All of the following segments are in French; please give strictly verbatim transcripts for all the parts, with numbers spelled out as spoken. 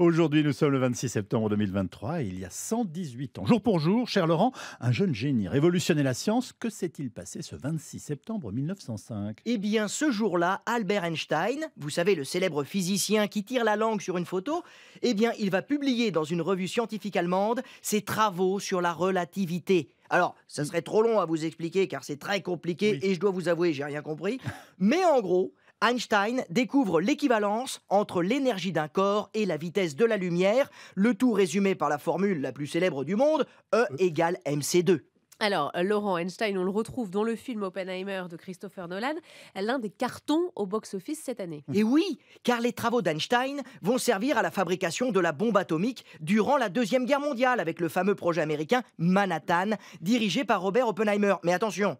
Aujourd'hui, nous sommes le vingt-six septembre deux mille vingt-trois et il y a cent dix-huit ans. Jour pour jour, cher Laurent, un jeune génie révolutionnait la science. Que s'est-il passé ce vingt-six septembre mille neuf cent cinq? Eh bien, ce jour-là, Albert Einstein, vous savez, le célèbre physicien qui tire la langue sur une photo, eh bien, il va publier dans une revue scientifique allemande ses travaux sur la relativité. Alors, ça serait trop long à vous expliquer car c'est très compliqué, oui. Et je dois vous avouer, j'ai rien compris. Mais en gros, Einstein découvre l'équivalence entre l'énergie d'un corps et la vitesse de la lumière, le tout résumé par la formule la plus célèbre du monde, E égale M C deux. Alors, Laurent, Einstein, on le retrouve dans le film Oppenheimer de Christopher Nolan, l'un des cartons au box-office cette année. Et oui, car les travaux d'Einstein vont servir à la fabrication de la bombe atomique durant la Deuxième Guerre mondiale, avec le fameux projet américain Manhattan, dirigé par Robert Oppenheimer. Mais attention,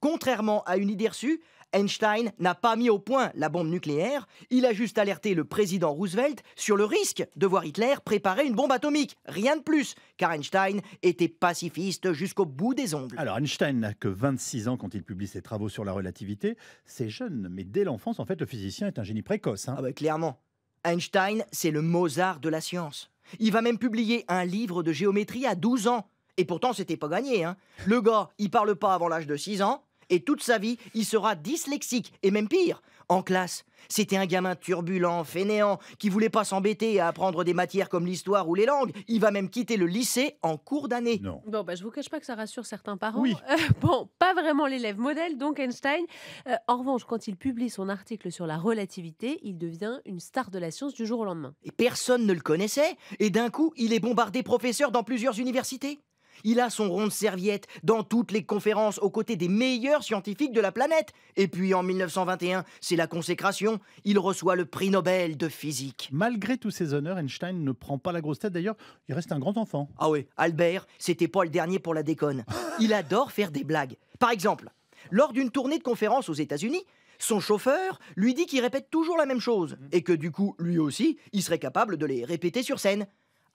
contrairement à une idée reçue, Einstein n'a pas mis au point la bombe nucléaire, il a juste alerté le président Roosevelt sur le risque de voir Hitler préparer une bombe atomique. Rien de plus, car Einstein était pacifiste jusqu'au bout des ongles. Alors Einstein n'a que vingt-six ans quand il publie ses travaux sur la relativité. C'est jeune, mais dès l'enfance, en fait, le physicien est un génie précoce. Hein. Ah bah, clairement. Einstein, c'est le Mozart de la science. Il va même publier un livre de géométrie à douze ans. Et pourtant, c'était pas gagné. Hein. Le gars, il parle pas avant l'âge de six ans. Et toute sa vie, il sera dyslexique, et même pire, en classe. C'était un gamin turbulent, fainéant, qui voulait pas s'embêter à apprendre des matières comme l'histoire ou les langues. Il va même quitter le lycée en cours d'année. Bon, bah, je vous cache pas que ça rassure certains parents. Oui. Euh, bon, pas vraiment l'élève modèle, donc Einstein. Euh, en revanche, quand il publie son article sur la relativité, il devient une star de la science du jour au lendemain. Et personne ne le connaissait, et d'un coup, il est bombardé professeur dans plusieurs universités. Il a son rond de serviette dans toutes les conférences aux côtés des meilleurs scientifiques de la planète. Et puis en mille neuf cent vingt et un, c'est la consécration, il reçoit le prix Nobel de physique. Malgré tous ces honneurs, Einstein ne prend pas la grosse tête. D'ailleurs, il reste un grand enfant. Ah oui, Albert, c'était pas le dernier pour la déconne. Il adore faire des blagues. Par exemple, lors d'une tournée de conférences aux États-Unis, son chauffeur lui dit qu'il répète toujours la même chose et que du coup, lui aussi, il serait capable de les répéter sur scène.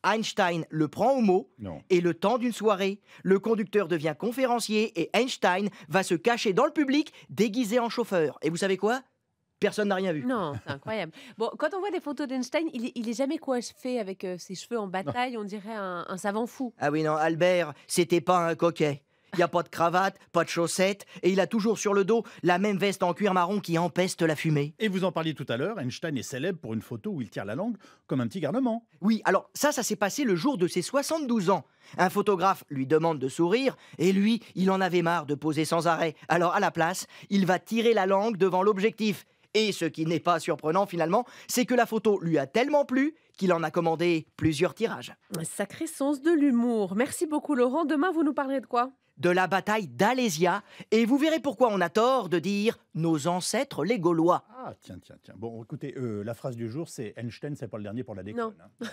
Einstein le prend au mot, non. Et le temps d'une soirée, le conducteur devient conférencier et Einstein va se cacher dans le public déguisé en chauffeur. Et vous savez quoi? Personne n'a rien vu. Non, c'est incroyable. Bon, quand on voit des photos d'Einstein, il, il est jamais coiffé avec euh, ses cheveux en bataille, on dirait un, un savant fou. Ah oui, non, Albert, c'était pas un coquet. Il n'y a pas de cravate, pas de chaussettes, et il a toujours sur le dos la même veste en cuir marron qui empeste la fumée. Et vous en parliez tout à l'heure, Einstein est célèbre pour une photo où il tire la langue comme un petit garnement. Oui, alors ça, ça s'est passé le jour de ses soixante-douze ans. Un photographe lui demande de sourire, et lui, il en avait marre de poser sans arrêt. Alors à la place, il va tirer la langue devant l'objectif. Et ce qui n'est pas surprenant finalement, c'est que la photo lui a tellement plu qu'il en a commandé plusieurs tirages. Un sacré sens de l'humour. Merci beaucoup Laurent. Demain, vous nous parlerez de quoi ? De la bataille d'Alésia. Et vous verrez pourquoi on a tort de dire « nos ancêtres les Gaulois ». Ah tiens, tiens, tiens. Bon, écoutez, euh, la phrase du jour, c'est « Einstein, c'est pas le dernier pour la déconne ». Non. Hein.